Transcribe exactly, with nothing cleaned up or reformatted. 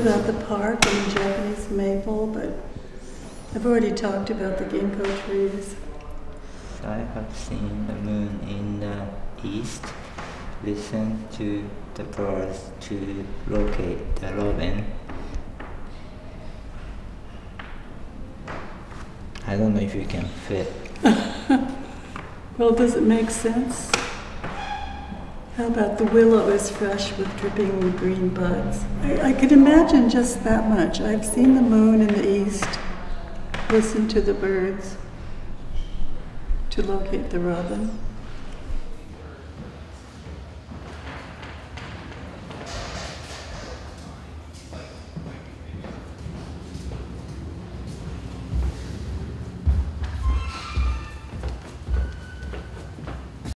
bit about the park and the Japanese maple, but I've already talked about the ginkgo trees. I have seen the moon in the east, listen to the birds to locate the robin. I don't know if you can fit. Well, does it make sense? How about the willow is fresh with dripping green buds? I, I could imagine just that much. I've seen the moon in the east, listened to the birds to locate the robin.